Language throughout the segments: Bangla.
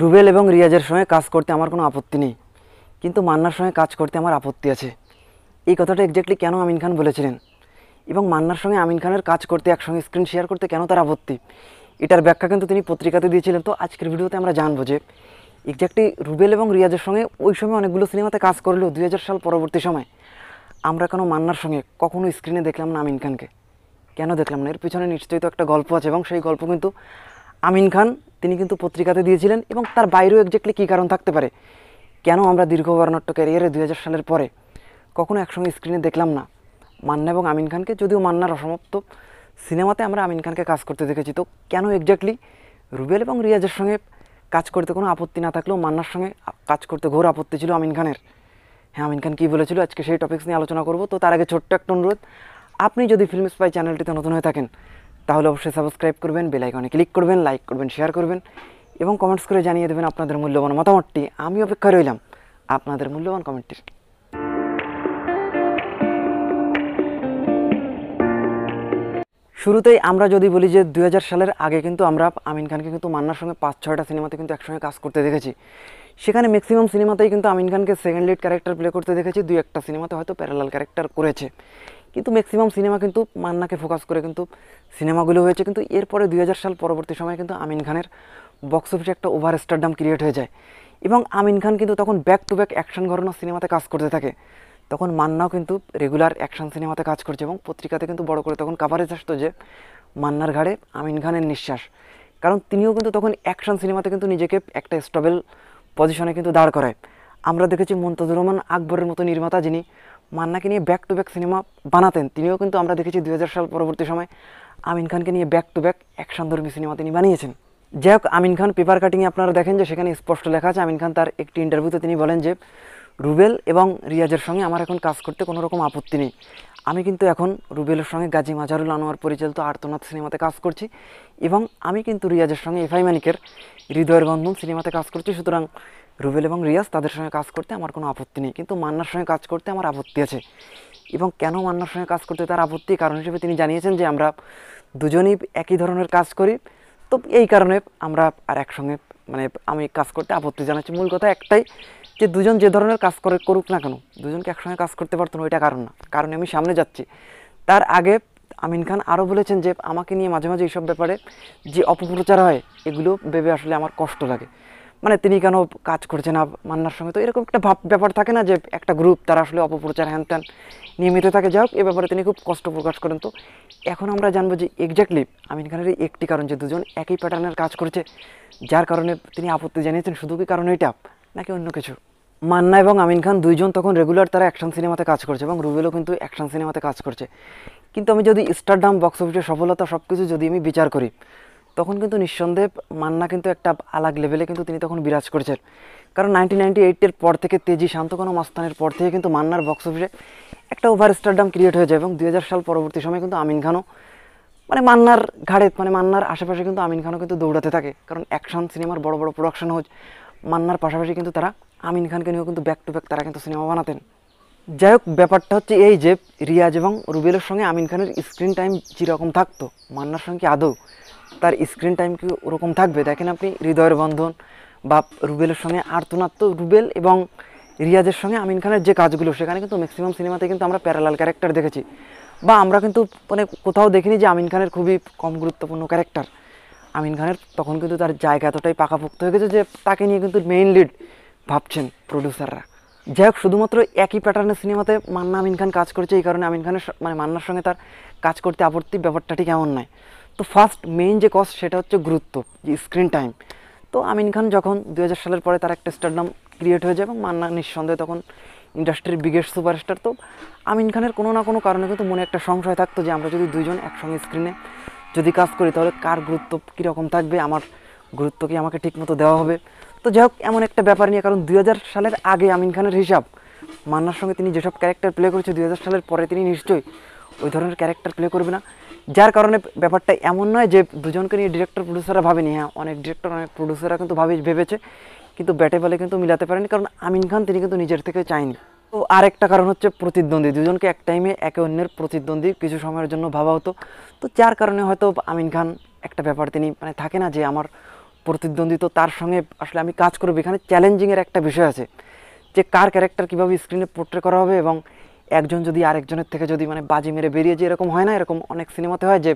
রুবেল এবং রিয়াজের সঙ্গে কাজ করতে আমার কোনো আপত্তি নেই, কিন্তু মান্নার সঙ্গে কাজ করতে আমার আপত্তি আছে। এই কথাটা এক্স্যাক্টলি কেন আমিন খান বলেছিলেন এবং মান্নার সঙ্গে আমিন খানের কাজ করতে, একসঙ্গে স্ক্রিন শেয়ার করতে কেন তার আপত্তি, এটার ব্যাখ্যা কিন্তু তিনি পত্রিকাতে দিয়েছিলেন। তো আজকের ভিডিওতে আমরা জানবো যে এক্স্যাক্টলি রুবেল এবং রিয়াজের সঙ্গে ওই সময় অনেকগুলো সিনেমাতে কাজ করলেও 2000 সাল পরবর্তী সময় আমরা কেন মান্নার সঙ্গে কখনো স্ক্রিনে দেখলাম না আমিন খানকে, কেন দেখলাম না? এর পিছনে নিশ্চয়ই তো একটা গল্প আছে এবং সেই গল্প কিন্তু আমিন খান তিনি কিন্তু পত্রিকাতে দিয়েছিলেন। এবং তার বাইরেও এক্স্যাক্টলি কী কারণ থাকতে পারে, কেন আমরা দীর্ঘ বর্ণাঢ্য ক্যারিয়ারে 2000 সালের পরে কখনো একসঙ্গে স্ক্রিনে দেখলাম না মান্না এবং আমিন খানকে? যদিও মান্নার অসমাপ্ত সিনেমাতে আমরা আমিন খানকে কাজ করতে দেখেছি। তো কেন এক্স্যাক্টলি রুবেল এবং রিয়াজের সঙ্গে কাজ করতে কোনো আপত্তি না থাকলেও মান্নার সঙ্গে কাজ করতে ঘোর আপত্তি ছিল আমিন খানের? হ্যাঁ, আমিন খান কী বলেছিল আজকে সেই টপিকস নিয়ে আলোচনা করব। তো তার আগে ছোট্ট একটা অনুরোধ, আপনি যদি ফিল্ম স্পাই চ্যানেলটিতে নতুন হয়ে থাকেন তাহলে অবশ্যই সাবস্ক্রাইব করবেন, বেল আইকনে ক্লিক করবেন, লাইক করবেন, শেয়ার করবেন এবং কমেন্টস করে জানিয়ে দেবেন আপনাদের মূল্যবান মতামতটি। আমি অপেক্ষা রইলাম আপনাদের মূল্যবান কমেন্টটির। শুরুতেই আমরা যদি বলি যে 2000 সালের আগে কিন্তু আমরা আমিন খানকে কিন্তু মান্নার সঙ্গে 5-6টা সিনেমাতে কিন্তু একসঙ্গে কাজ করতে দেখেছি। সেখানে ম্যাক্সিমাম সিনেমাতেই কিন্তু আমিন খানকে সেকেন্ড লিড ক্যারেক্টার প্লে করতে দেখেছি, 2-1টা সিনেমাতে হয়তো প্যারালাল ক্যারেক্টার করেছে, কিন্তু ম্যাক্সিমাম সিনেমা কিন্তু মান্নাকে ফোকাস করে কিন্তু সিনেমাগুলো হয়েছে। কিন্তু এরপরে 2000 সাল পরবর্তী সময়ে কিন্তু আমিন খানের বক্স অফিসে একটা ওভার স্টারডাম ক্রিয়েট হয়ে যায় এবং আমিন খান কিন্তু তখন ব্যাক টু ব্যাক অ্যাকশন ঘরানো সিনেমাতে কাজ করতে থাকে। তখন মান্নাও কিন্তু রেগুলার অ্যাকশন সিনেমাতে কাজ করছে এবং পত্রিকাতে কিন্তু বড় করে তখন কাভারেজ আসতো যে মান্নার ঘাড়ে আমিন খানের নিঃশ্বাস, কারণ তিনিও কিন্তু তখন অ্যাকশন সিনেমাতে কিন্তু নিজেকে একটা স্টেবল পজিশনে কিন্তু দাঁড় করায়। আমরা দেখেছি মুনতাজুর রহমান আকবরের মতো নির্মাতা যিনি মান্নাকে নিয়ে ব্যাক টু ব্যাক সিনেমা বানাতেন, তিনিও কিন্তু আমরা দেখেছি 2000 সাল পরবর্তী সময় আমিন খানকে নিয়ে ব্যাক টু ব্যাক অ্যাকশনধর্মী সিনেমা তিনি বানিয়েছেন। যাই হোক, আমিন খান পেপার কাটিংয়ে আপনারা দেখেন যে সেখানে স্পষ্ট লেখা আছে, আমিন খান তার একটি ইন্টারভিউতে তিনি বলেন যে রুবেল এবং রিয়াজের সঙ্গে আমার এখন কাজ করতে কোনো রকম আপত্তি নেই, আমি কিন্তু এখন রুবেলের সঙ্গে গাজী মাজহারুল আনোয়ার পরিচালিত আর্তনাদ সিনেমাতে কাজ করছি এবং আমি কিন্তু রিয়াজের সঙ্গে এফআই মানিকের হৃদয়ের বন্ধন সিনেমাতে কাজ করছি, সুতরাং রুবেল এবং রিয়াজ তাদের সঙ্গে কাজ করতে আমার কোনো আপত্তি নেই, কিন্তু মান্নার সঙ্গে কাজ করতে আমার আপত্তি আছে। এবং কেন মান্নার সঙ্গে কাজ করতে তার আপত্তি, কারণ হিসেবে তিনি জানিয়েছেন যে আমরা দুজনেই একই ধরনের কাজ করি, তো এই কারণে আমরা আর একসঙ্গে আমি কাজ করতে আপত্তি জানাচ্ছি। মূল কথা একটাই যে দুজন যে ধরনের কাজ করুক না কেন দুজনকে একসঙ্গে কাজ করতে পারতো না, ওইটা কারণ না, কারণে আমি সামনে যাচ্ছি। তার আগে আমিন খান আরও বলেছেন যে আমাকে নিয়ে মাঝে মাঝে এইসব ব্যাপারে যে অপপ্রচার হয় এগুলো ভেবে আসলে আমার কষ্ট লাগে, তিনি কেন কাজ করছে না মান্নার সঙ্গে। তো এরকম একটা ব্যাপার থাকে না যে একটা গ্রুপ তারা আসলে অপপ্রচার হ্যান ত্যান নিয়মিত থাকে, যাই হোক এ ব্যাপারে তিনি খুব কষ্ট প্রকাশ করেন। তো এখন আমরা জানবো যে এক্স্যাক্টলি আমিন খানের একটি কারণ যে দুজন একই প্যাটার্নের কাজ করছে যার কারণে তিনি আপত্তি জানিয়েছেন, শুধু কি কারণ এটা নাকি অন্য কিছু? মান্না এবং আমিন খান দুইজন তখন রেগুলার তারা অ্যাকশন সিনেমাতে কাজ করছে এবং রুবেলও কিন্তু অ্যাকশন সিনেমাতে কাজ করছে, কিন্তু আমি যদি স্টারডাম বক্স অফিসের সফলতা সব কিছু যদি আমি বিচার করি তখন কিন্তু নিঃসন্দেহে মান্না কিন্তু একটা আলাদা লেভেলে কিন্তু তিনি তখন বিরাজ করছেন, কারণ 1998-এর পর থেকে তেজি শান্তকোনা মাস্তানের পর থেকে কিন্তু মান্নার বক্স অফিসে একটা ওভার স্টারডাম ক্রিয়েট হয়ে যায় এবং 2000 সাল পরবর্তী সময় কিন্তু আমিন খানও মান্নার ঘাড়ে মান্নার আশেপাশে কিন্তু আমিন খানও কিন্তু দৌড়াতে থাকে, কারণ অ্যাকশন সিনেমার বড় বড় প্রোডাকশন হাউস মান্নার পাশাপাশি কিন্তু তারা আমিন খানকে নিয়েও কিন্তু ব্যাক টু ব্যাক তারা কিন্তু সিনেমা বানাতেন। যাই হোক, ব্যাপারটা হচ্ছে এই যে রিয়াজ এবং রুবেলের সঙ্গে আমিন খানের স্ক্রিন টাইম যেরকম থাকতো মান্নার সঙ্গে আদৌ তার স্ক্রিন টাইম কি ওরকম থাকবে? দেখেন আপনি হৃদয়ের বন্ধন বা রুবেলের সঙ্গে আর্তনাদ, তো রুবেল এবং রিয়াজের সঙ্গে আমিন খানের যে কাজগুলো সেখানে কিন্তু ম্যাক্সিমাম সিনেমাতে কিন্তু আমরা প্যারালাল ক্যারেক্টার দেখেছি বা আমরা কিন্তু কোথাও দেখিনি যে আমিন খানের খুবই কম গুরুত্বপূর্ণ ক্যারেক্টার। আমিন খানের তখন কিন্তু তার জায়গা এতটাই পাকাপোক্ত হয়ে গেছে যে তাকে নিয়ে কিন্তু মেইন লিড ভাবছেন প্রডিউসাররা। যাই হোক, শুধুমাত্র একই প্যাটার্নের সিনেমাতে মান্না আমিন খান কাজ করছে এই কারণে আমিন খানের মান্নার সঙ্গে তার কাজ করতে আপত্তি, ব্যাপারটা ঠিক এমন নয়। তো ফার্স্ট মেইন যে কজ সেটা হচ্ছে গুরুত্ব, যে স্ক্রিন টাইম। তো আমিন খান যখন 2000 সালের পরে তার একটা স্টারডাম ক্রিয়েট হয়ে যায় এবং মান্না নিঃসন্দেহে তখন ইন্ডাস্ট্রির বিগেস্ট সুপারস্টার, তো আমিন খানের কোনো না কোনো কারণে কিন্তু মনে একটা সংশয় থাকতো যে আমরা যদি দুজন একসঙ্গে স্ক্রিনে যদি কাজ করি তাহলে কার গুরুত্ব কীরকম থাকবে, আমার গুরুত্ব কি আমাকে ঠিকমতো দেওয়া হবে? তো যাই হোক, এমন একটা ব্যাপার নিয়ে, কারণ 2000 সালের আগে আমিন খানের হিসাব মান্নার সঙ্গে তিনি যেসব ক্যারেক্টার প্লে করেছে 2000 সালের পরে তিনি নিশ্চয়ই ওই ধরনের ক্যারেক্টার প্লে করবে না, যার কারণে ব্যাপারটা এমন নয় যে দুজনকে নিয়ে ডিরেক্টর প্রডিউসাররা ভাবেনি। হ্যাঁ, অনেক ডিরেক্টর অনেক প্রডিউসাররা কিন্তু ভেবেছে কিন্তু ব্যাটে বলে কিন্তু মিলাতে পারেনি, কারণ আমিন খান তিনি কিন্তু নিজের থেকে চায়নি। তো আরেকটা কারণ হচ্ছে প্রতিদ্বন্দ্বী, দুজনকে এক টাইমে একে অন্যের প্রতিদ্বন্দ্বী কিছু সময়ের জন্য ভাবা হতো, তো যার কারণে হয়তো আমিন খান একটা ব্যাপার তিনি থাকে না যে আমার প্রতিদ্বন্দ্বী, তো তার সঙ্গে আসলে আমি কাজ করব। এখানে চ্যালেঞ্জিংয়ের একটা বিষয় আছে যে কার ক্যারেক্টার কীভাবে স্ক্রিনে পোর্ট্রে করা হবে, এবং একজন যদি আরেকজনের থেকে যদি মানে বাজি মেরে বেরিয়ে যায়, এরকম হয় না, এরকম অনেক সিনেমাতে হয় যে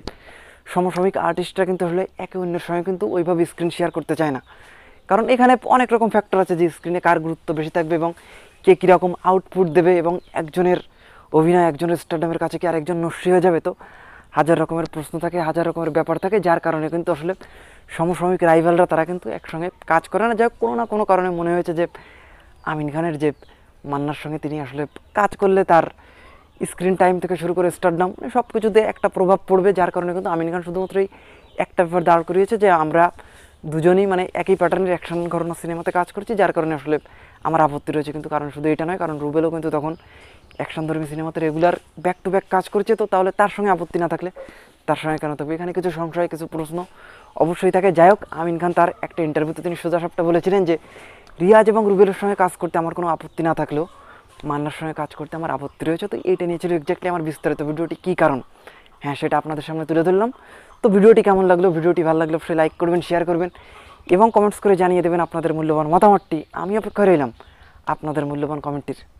সমসাময়িক আর্টিস্টরা কিন্তু আসলে একে অন্যের সঙ্গে কিন্তু ওইভাবে স্ক্রিন শেয়ার করতে চায় না, কারণ এখানে অনেক রকম ফ্যাক্টর আছে যে স্ক্রিনে কার গুরুত্ব বেশি থাকবে এবং কে কীরকম আউটপুট দেবে, এবং একজনের অভিনয় একজনের স্টারডমের কাছে কি আরেকজন নস্যি হয়ে যাবে। তো হাজার রকমের প্রশ্ন থাকে, হাজার রকমের ব্যাপার থাকে, যার কারণে কিন্তু আসলে সমসাময়িক রাইভালরা তারা কিন্তু একসঙ্গে কাজ করে না। যাই হোক, কোনো না কোনো কারণে মনে হয়েছে যে আমিন খানের যে মান্নার সঙ্গে তিনি আসলে কাজ করলে তার স্ক্রিন টাইম থেকে শুরু করে স্টারডাম সব কিছুতে একটা প্রভাব পড়বে, যার কারণে কিন্তু আমিন খান শুধুমাত্রই একটা ব্যাপার দাঁড় করিয়েছে যে আমরা দুজনেই মানে একই প্যাটার্নের অ্যাকশন ঘরানার সিনেমাতে কাজ করছি, যার কারণে আসলে আমার আপত্তি রয়েছে। কিন্তু কারণ শুধু এটা নয়, কারণ রুবেলও কিন্তু তখন অ্যাকশন ধর্মী সিনেমাতে রেগুলার ব্যাক টু ব্যাক কাজ করছে, তো তাহলে তার সঙ্গে আপত্তি না থাকলে তার সঙ্গে কেন থাকবে। এখানে কিছু সংশয়, কিছু প্রশ্ন অবশ্যই থাকে। যাই হোক, আমিন খান তার একটা ইন্টারভিউতে তিনি সোজাসাপটা বলেছিলেন যে রিয়াজ এবং রুবেলের সঙ্গে কাজ করতে আমার কোনো আপত্তি না থাকলেও মান্নার সঙ্গে কাজ করতে আমার আপত্তি রয়েছে। তো এইটা নিয়েছিল এক্স্যাক্টলি আমার বিস্তারিত ভিডিওটি, কী কারণ, হ্যাঁ সেটা আপনাদের সামনে তুলে ধরলাম। তো ভিডিওটি কেমন লাগলো, ভিডিওটি ভালো লাগলে অবশ্যই লাইক করবেন, শেয়ার করবেন এবং কমেন্টস করে জানিয়ে দেবেন আপনাদের মূল্যবান মতামতটি। আমি অপেক্ষা রইলাম আপনাদের মূল্যবান কমেন্টটির।